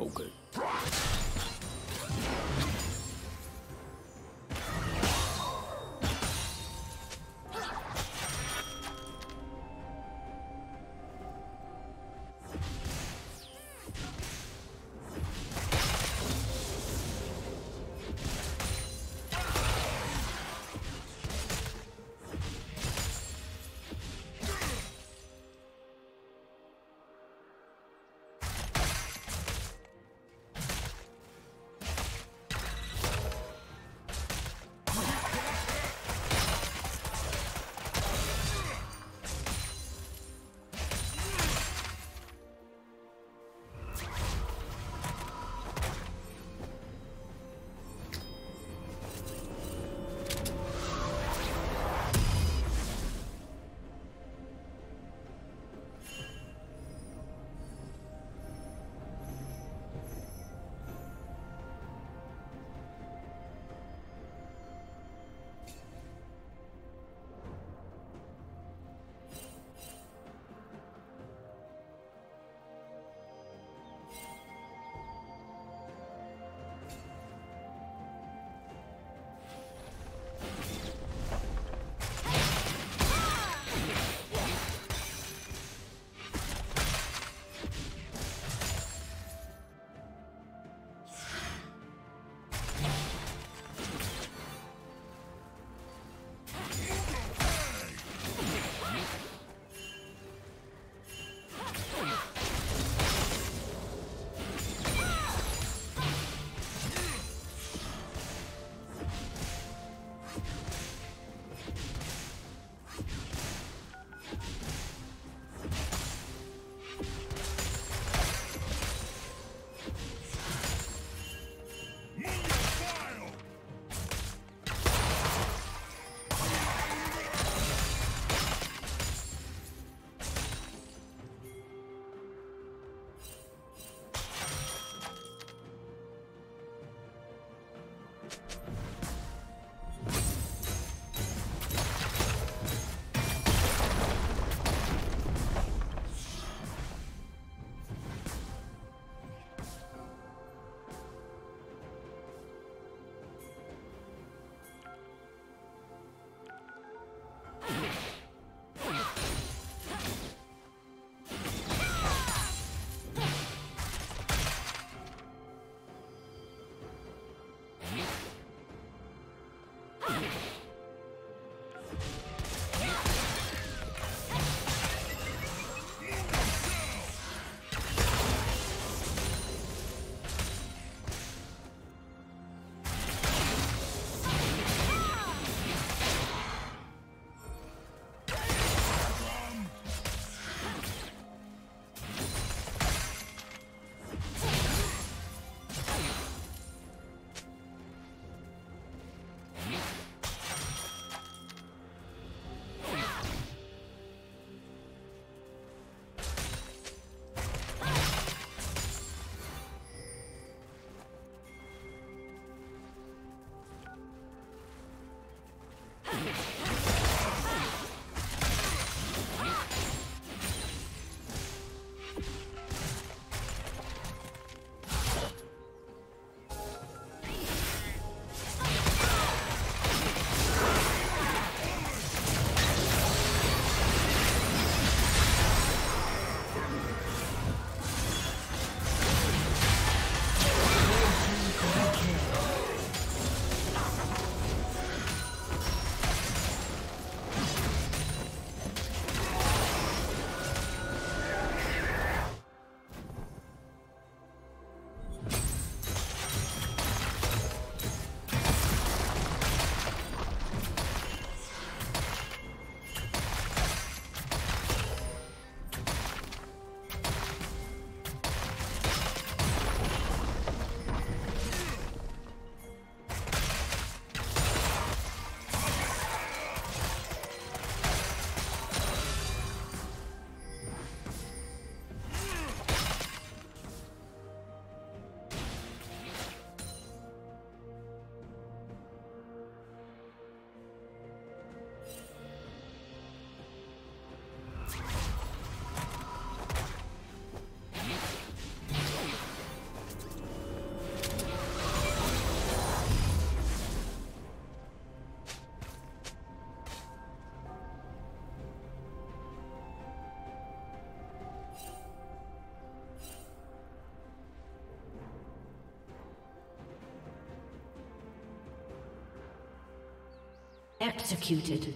Okay. Executed.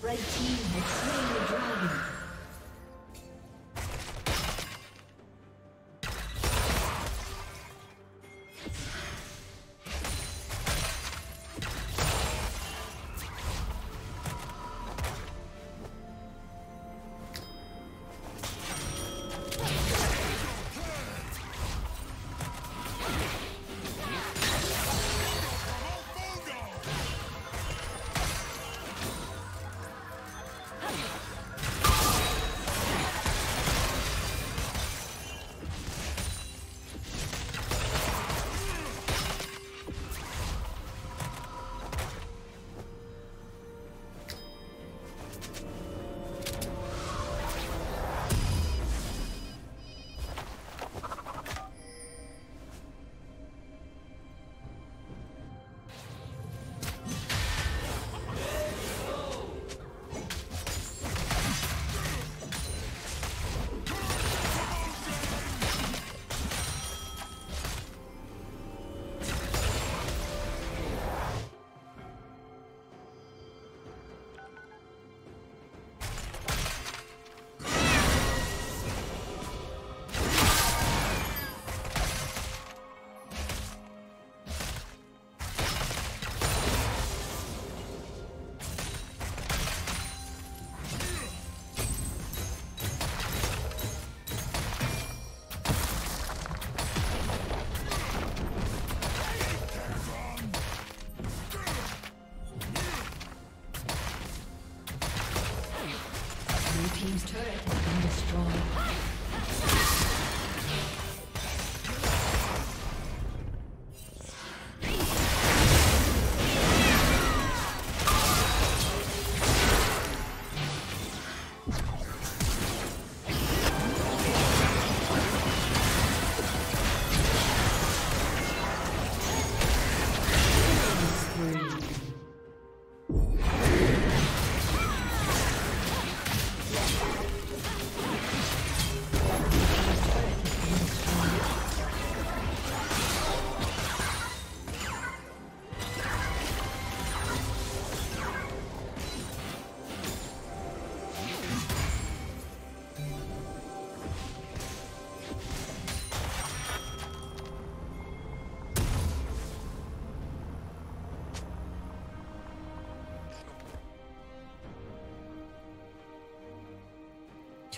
Red team has slain the dragon.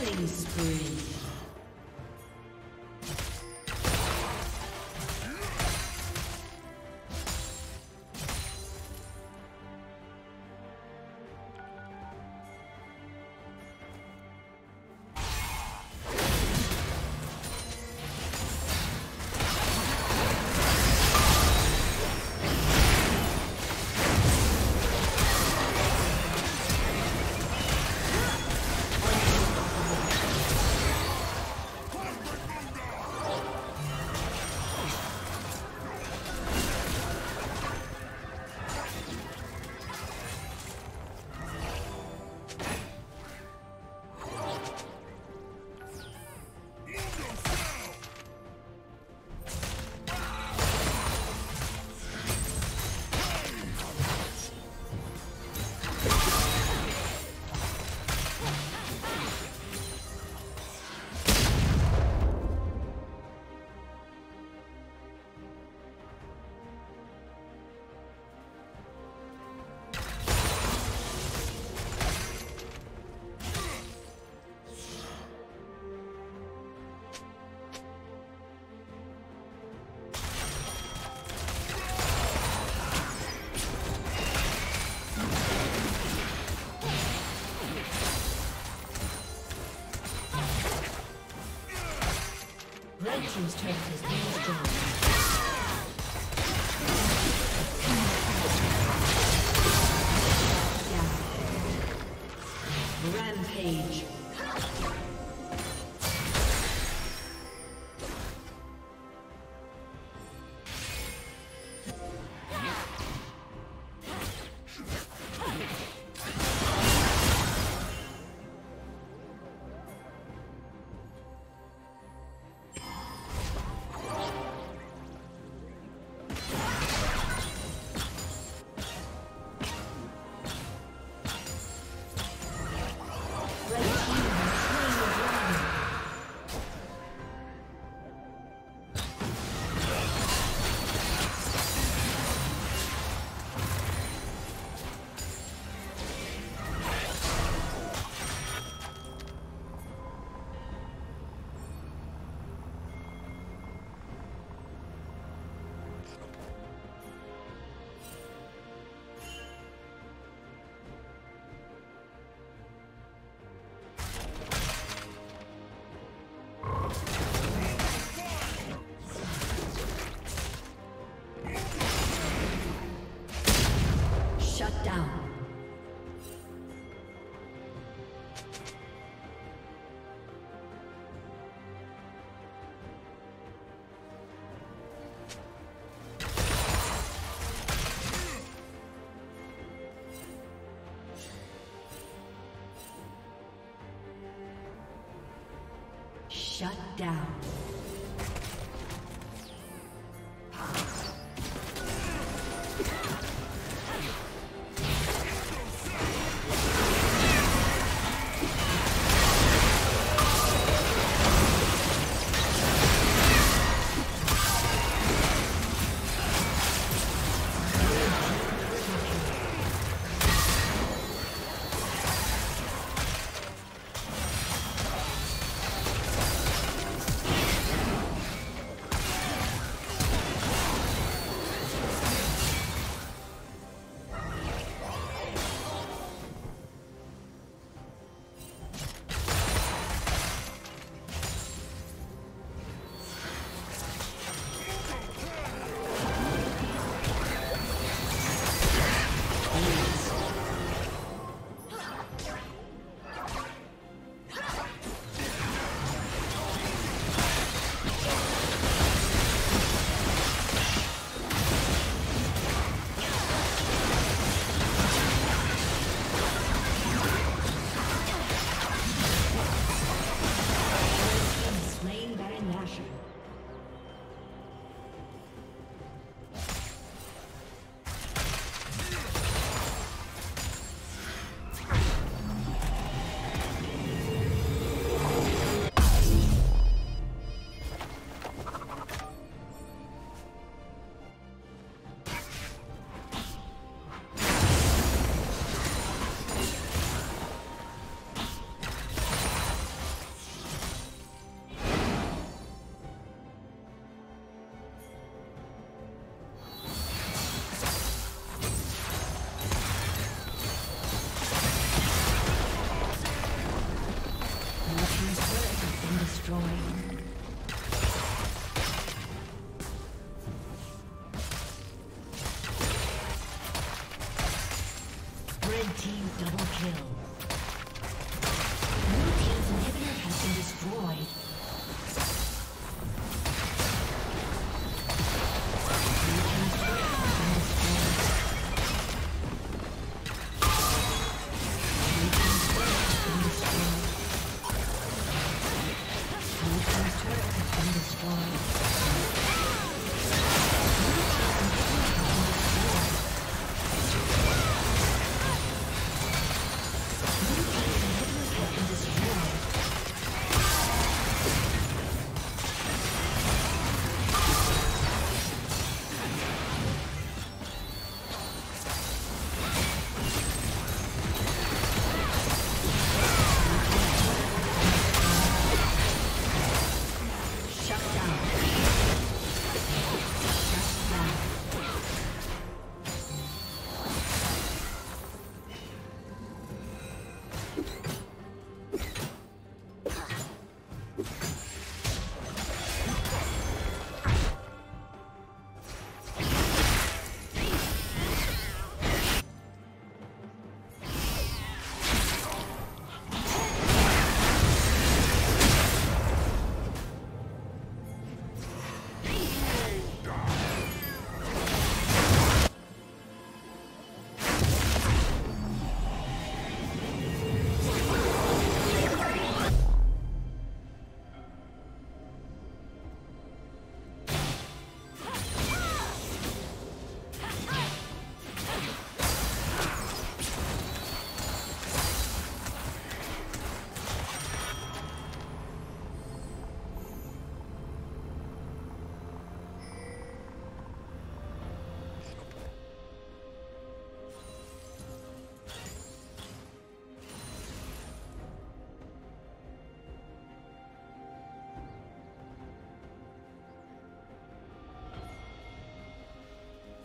Killing spree. His turret has been destroyed. Shut down. destroyed. Red team double kill. Blue team's inhibitor has been destroyed.